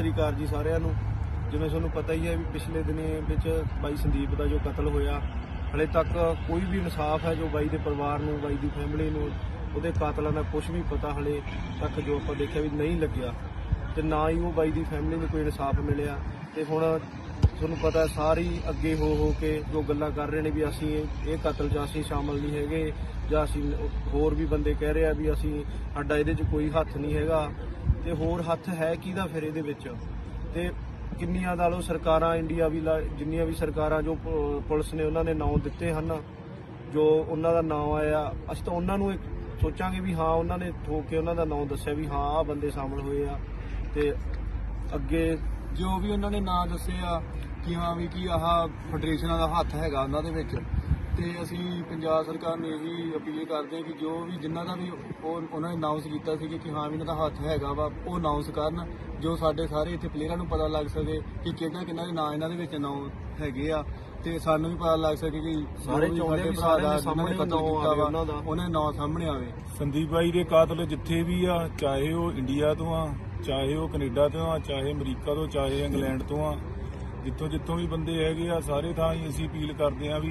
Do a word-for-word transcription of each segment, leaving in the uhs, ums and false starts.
श्री अकाल जी सारिआं नूं। जिवें तुहानूं पता ही है भी पिछले दिनें विच बाई संदीप दा जो कतल होया, हले तक कोई भी इंसाफ है जो बाई दे परिवार नूं, बाई दी फैमिली नूं, उहदे कातलां दा कुछ भी पता हले तक जो आपां देखिआ भी नहीं लग्गिआ ते ना ही ओह बाई दी फैमिली नूं कोई इंसाफ मिलिआ। ते हुण तुहानूं पता सारी अग्गे हो हो के जो गल्लां कर रहे ने भी असीं इह कतल 'च असीं शामल नहीं हैगे जां असीं होर भी बंदे कह रहे आ भी असीं साडा इहदे 'च कोई हत्थ नहीं हैगा ਤੇ ਹੋਰ ਹੱਥ ਹੈ ਕਿਹਦਾ ਫਿਰ ਇਹਦੇ ਵਿੱਚ। ਤੇ ਕਿੰਨੀਆਂ ਦਾ ਲੋ ਸਰਕਾਰਾਂ ਇੰਡੀਆ ਵੀ ਜਿੰਨੀਆਂ ਵੀ ਸਰਕਾਰਾਂ ਜੋ ਪੁਲਿਸ ਨੇ ਉਹਨਾਂ ਨੇ ਨਾਂ ਦਿੱਤੇ ਹਨ, ਜੋ ਉਹਨਾਂ ਦਾ ਨਾਂ ਆਇਆ, ਅਸੀਂ ਤਾਂ ਉਹਨਾਂ ਨੂੰ ਸੋਚਾਂਗੇ ਵੀ ਹਾਂ ਉਹਨਾਂ ਨੇ ਠੋਕ ਕੇ ਉਹਨਾਂ ਦਾ ਨਾਂ ਦੱਸਿਆ ਵੀ ਹਾਂ ਆਹ ਬੰਦੇ ਸ਼ਾਮਲ ਹੋਏ ਆ। ਤੇ ਅੱਗੇ ਜੋ ਵੀ ਉਹਨਾਂ ਨੇ ਨਾਂ ਦੱਸੇ ਆ ਕਿ ਹਾਂ ਵੀ ਕੀ ਆਹ ਫੈਡਰੇਸ਼ਨਾਂ ਦਾ ਹੱਥ ਹੈਗਾ ਉਹਨਾਂ ਦੇ ਵਿੱਚ। ਤੇ ਅਸੀਂ ਪੰਜਾਬ ਸਰਕਾਰ ਨੂੰ ਇਹੀ ਅਪੀਲ ਕਰਦੇ ਹਾਂ ਕਿ ਜੋ ਵੀ ਜਿਨ੍ਹਾਂ ਦਾ ਵੀ ਉਹ ਉਹਨਾਂ ਨੇ ਅਨਾਊਂਸ ਕੀਤਾ ਸੀ ਕਿ ਹਾਂ ਵੀ ਇਹਨਾਂ ਦਾ ਹੱਥ ਹੈਗਾ ਵਾ, ਉਹ ਅਨਾਊਂਸ ਕਰਨ, ਜੋ ਸਾਡੇ ਸਾਰੇ ਇੱਥੇ ਪਲੇਅਰਾਂ ਨੂੰ ਪਤਾ ਲੱਗ ਸਕੇ ਕਿ ਕਿਹਨਾਂ ਕਿਹਨਾਂ ਦੇ ਨਾਂ ਇਹਨਾਂ ਦੇ ਵਿੱਚ ਅਨਾਊਂਸ ਹੈਗੇ ਆ ਤੇ ਸਾਨੂੰ ਵੀ ਪਤਾ ਲੱਗ ਸਕੇ ਕਿ ਸਾਰੇ ਚੌਂਦੇ ਸਾਰਿਆਂ ਦੇ ਸਾਹਮਣੇ ਕਤਲ ਕੀਤਾ ਵਾ ਉਹਨਾਂ ਦੇ ਨਾਂ ਸਾਹਮਣੇ ਆਵੇ। ਸੰਦੀਪ ਬਾਈ ਦੇ ਕਾਤਲ ਜਿੱਥੇ ਵੀ ਆ, ਚਾਹੇ ਉਹ ਇੰਡੀਆ ਤੋਂ ਆ, ਚਾਹੇ ਉਹ ਕੈਨੇਡਾ ਤੋਂ ਆ, ਚਾਹੇ ਅਮਰੀਕਾ ਤੋਂ, ਚਾਹੇ ਇੰਗਲੈਂਡ ਤੋਂ ਆ, ਜਿੱਥੋਂ ਜਿੱਥੋਂ ਵੀ ਬੰਦੇ ਹੈਗੇ ਆ ਸਾਰੇ ਥਾਂ ਹੀ ਅਸੀਂ ਅਪੀਲ ਕਰਦੇ ਹਾਂ ਵੀ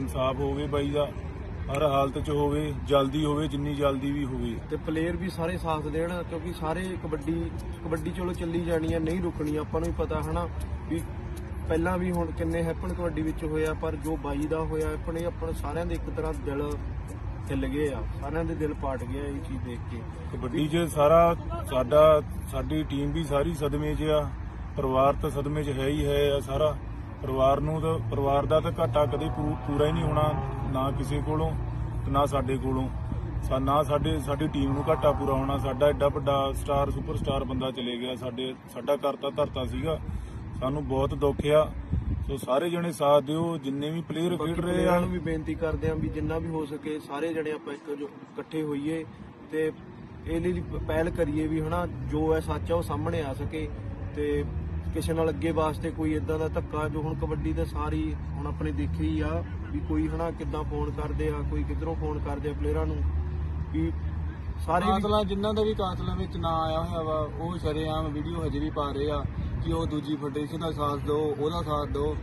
ਇਨਸਾਫ ਹੋਵੇ ਬਾਈ ਦਾ, ਹਰ ਹਾਲਤ 'ਚ ਹੋਵੇ, ਜਲਦੀ ਹੋਵੇ, ਜਿੰਨੀ ਜਲਦੀ ਵੀ ਹੋਵੇ। ਤੇ ਪਲੇਅਰ ਵੀ ਸਾਰੇ ਸਾਥ ਦੇਣ, ਕਿਉਂਕਿ ਸਾਰੇ ਕਬੱਡੀ ਕਬੱਡੀ ਚਲੋ ਚੱਲੀ ਜਾਣੀ ਆ, ਨਹੀਂ ਰੁਕਣੀ, ਆਪਾਂ ਨੂੰ ਵੀ ਪਤਾ ਹਨਾ ਵੀ ਪਹਿਲਾਂ ਵੀ ਹੁਣ ਕਿੰਨੇ ਹੈਪਨ ਕਬੱਡੀ ਵਿੱਚ ਹੋਇਆ, ਪਰ ਜੋ ਬਾਈ ਦਾ ਹੋਇਆ ਆਪਣੇ ਆਪਾਂ ਸਾਰਿਆਂ ਦੇ ਇੱਕ ਤਰ੍ਹਾਂ ਦਿਲ ਹਿੱਲ ਗਏ ਆ, ਸਾਰਿਆਂ ਦੇ ਦਿਲ ਪਾਟ ਗਿਆ ਇਹ ਚੀਜ਼ ਦੇਖ ਕੇ। ਕਬੱਡੀ 'ਚ ਸਾਰਾ ਸਾਡਾ ਸਾਡੀ ਟੀਮ ਵੀ ਸਾਰੀ ਸਦਮੇ 'ਚ ਆ, परिवार तो सदमे च है ही है सारा परिवार नूं, तो परिवार का तो घाटा कदे पूरा ही नहीं होना, ना किसी कोलों ना साडे कोलों, ना साडे साडी टीम नूं घाटा पूरा होना। साडा एडा वड्डा स्टार सुपरस्टार बंदा चले गया, साडे साडा करता धरता सीगा, सानूं बहुत दुख आ। सो सारे जने साथ दिओ, जिन्ने भी प्लेयर खेड रहे आ भी बेनती करदे आ भी जिन्ना भी हो सके सारे जने आपां इकट्ठे होइए ते इह लई पहल करिए भी हना जो है सच आ सामने आ सके ते ਕਿਸੇ ਨਾਲ ਅੱਗੇ ਵਾਸਤੇ ਕੋਈ ਇਦਾਂ ਦਾ ਧੱਕਾ ਜੋ ਹੁਣ ਕਬੱਡੀ ਦਾ ਸਾਰੀ ਹੁਣ ਆਪਣੇ ਦੇਖੀ ਹੀ ਆ ਵੀ ਕੋਈ ਹਨਾ ਕਿੱਦਾਂ ਫੋਨ ਕਰਦੇ ਆ, ਕੋਈ ਕਿੱਧਰੋਂ ਫੋਨ ਕਰਦੇ ਆ ਪਲੇਅਰਾਂ ਨੂੰ ਵੀ ਸਾਰੇ ਕਾਤਲਾਂ ਜਿਨ੍ਹਾਂ ਦਾ ਵੀ ਕਾਤਲਾਂ ਵਿੱਚ ਨਾਂ ਆਇਆ ਹੋਇਆ ਵਾ ਉਹ ਸ਼ਰੇਆਮ ਵੀਡੀਓ ਹਜੇ ਵੀ ਪਾ ਰਹੇ ਆ ਕਿ ਉਹ ਦੂਜੀ ਫੈਡਰੇਸ਼ਨ ਦਾ ਸਾਥ ਦਿਓ, ਉਹਦਾ ਸਾਥ ਦਿਓ,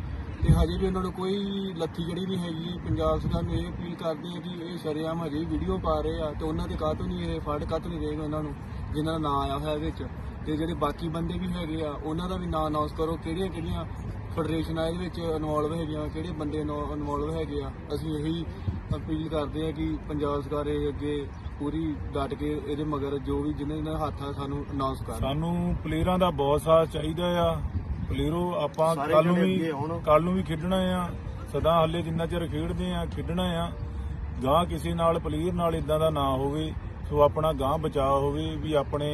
ਤੇ ਹਜੇ ਵੀ ਉਹਨਾਂ ਨੂੰ ਕੋਈ ਲੱਥੀ ਜਿਹੜੀ ਨਹੀਂ ਹੈਗੀ। ਪੰਜਾਬ ਸਰਕਾਰ ਨੂੰ ਇਹ ਅਪੀਲ ਕਰਦੀ ਹੈ ਕਿ ਇਹ ਸ਼ਰੇਆਮ ਹਜੇ ਵੀ ਵੀਡੀਓ ਪਾ ਰਹੇ ਆ ਤੇ ਉਹਨਾਂ ਦੇ ਕਾਤੋਂ ਨਹੀਂ ਇਹ ਫੜ ਕਾਤੋਂ ਨਹੀਂ ਦੇਗਾ ਉਹਨਾਂ ਨੂੰ ਜਿਨ੍ਹਾਂ ਦਾ ਨਾਂ ਆਇਆ ਹੋਇਆ ਵਿੱਚ। ਤੇ ਜਿਹੜੇ ਬਾਕੀ ਬੰਦੇ ਵੀ ਹੈਗੇ ਆ ਉਹਨਾਂ ਦਾ ਵੀ ਨਾਂ ਅਨਾਊਂਸ ਕਰੋ, ਕਿਹੜੀਆਂ ਕਿਹੜੀਆਂ ਫੈਡਰੇਸ਼ਨਾਂ ਇਹਦੇ ਵਿੱਚ ਇਨਵੋਲਵ ਹੈਗੀਆਂ, ਕਿਹੜੇ ਬੰਦੇ ਇਨਵੋਲਵ ਹੈਗੇ ਆ। ਅਸੀਂ ਇਹੀ ਅਪੀਲ ਕਰਦੇ ਹਾਂ ਕਿ ਪੰਜਾਬ ਸਰਕਾਰ ਇਹ ਅੱਗੇ ਪੂਰੀ ਡਟ ਕੇ ਇਹਦੇ ਮਗਰ ਜੋ ਵੀ ਜਿਹਨਾਂ ਜਿਹਨਾਂ ਹੱਥ ਆ ਸਾਨੂੰ ਅਨਾਊਂਸ ਕਰ। ਸਾਨੂੰ ਪਲੇਅਰਾਂ ਦਾ ਬਹੁਤ ਸਾਥ ਚਾਹੀਦਾ ਆ, ਪਲੇਅਰੋ ਆਪਾਂ ਕੱਲ ਨੂੰ ਵੀ ਕੱਲ ਨੂੰ ਵੀ ਖੇਡਣਾ ਆ, ਸਦਾ ਹਾਲੇ ਜਿੰਨਾ ਚਿਰ ਖੇਡਦੇ ਆ ਖੇਡਣਾ ਆ, ਗਾਂ ਕਿਸੇ ਨਾਲ ਪਲੇਅਰ ਨਾਲ ਇਦਾਂ ਦਾ ਨਾ ਹੋਵੇ, ਸੋ ਆਪਣਾ ਗਾਂ ਬਚਾਅ ਹੋਵੇ ਵੀ ਆਪਣੇ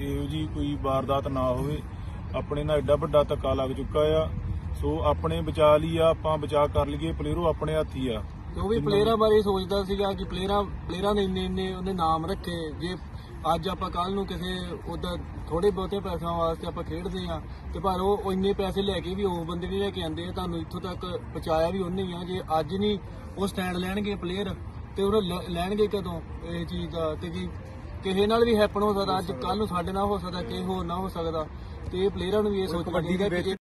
ਇਹੋ ਜਿਹੀ ਕੋਈ ਵਾਰਦਾਤ ਨਾ ਹੋਵੇ। ਆਪਣੇ ਨਾਲ ਐਡਾ ਵੱਡਾ ਧੱਕਾ ਲੱਗ ਚੁੱਕਾ ਆ, ਸੋ ਆਪਣੇ ਬਚਾਅ ਲਈ ਆ, ਆਪਾਂ ਬਚਾਅ ਕਰ ਲਈਏ, ਪਲੇਅਰੋ ਆਪਣੇ ਹੱਥ ਹੀ ਆ। ਉਹ ਵੀ ਪਲੇਅਰਾਂ ਬਾਰੇ ਸੋਚਦਾ ਸੀਗਾ ਕਿ ਪਲੇਅਰਾਂ ਪਲੇਅਰਾਂ ਨੇ ਇੰਨੇ ਇੰਨੇ ਉਹਨੇ ਨਾਮ ਰੱਖੇ, ਜੇ ਅੱਜ ਆਪਾਂ ਕੱਲ ਨੂੰ ਕਿਸੇ ਉਹਦਾ ਥੋੜੇ ਬਹੁਤੇ ਪੈਸਿਆਂ ਵਾਸਤੇ ਆਪਾਂ ਖੇਡਦੇ ਆ ਤੇ ਪਰ ਉਹ ਇੰਨੇ ਪੈਸੇ ਲੈ ਕੇ ਵੀ ਉਹ ਬੰਦੇ ਵੀ ਲੈ ਕੇ ਆਉਂਦੇ ਆ, ਤੁਹਾਨੂੰ ਇੱਥੋਂ ਤੱਕ ਪਹੁੰਚਾਇਆ ਵੀ ਉਹਨੇ ਹੀ ਆ। ਜੇ ਅੱਜ ਨਹੀਂ ਉਹ ਸਟੈਂਡ ਲੈਣਗੇ ਪਲੇਅਰ ਤੇ ਉਹ ਲੈਣਗੇ ਕਦੋਂ ਇਹ ਚੀਜ਼ ਦਾ, ਤੇ ਕਿ ਕਿਸੇ ਨਾਲ ਵੀ ਹੈਪਨ ਹੋ ਸਕਦਾ, ਅੱਜ ਕੱਲ ਨੂੰ ਸਾਡੇ ਨਾਲ ਹੋ ਸਕਦਾ, ਕਿਸੇ ਹੋਰ ਨਾਲ ਹੋ ਸਕਦਾ। ਤੇ ਇਹ ਪਲੇਅਰਾਂ ਨੂੰ ਵੀ ਇਹ ਸੋਚਣਾ ਚਾਹੀਦਾ ਕਿ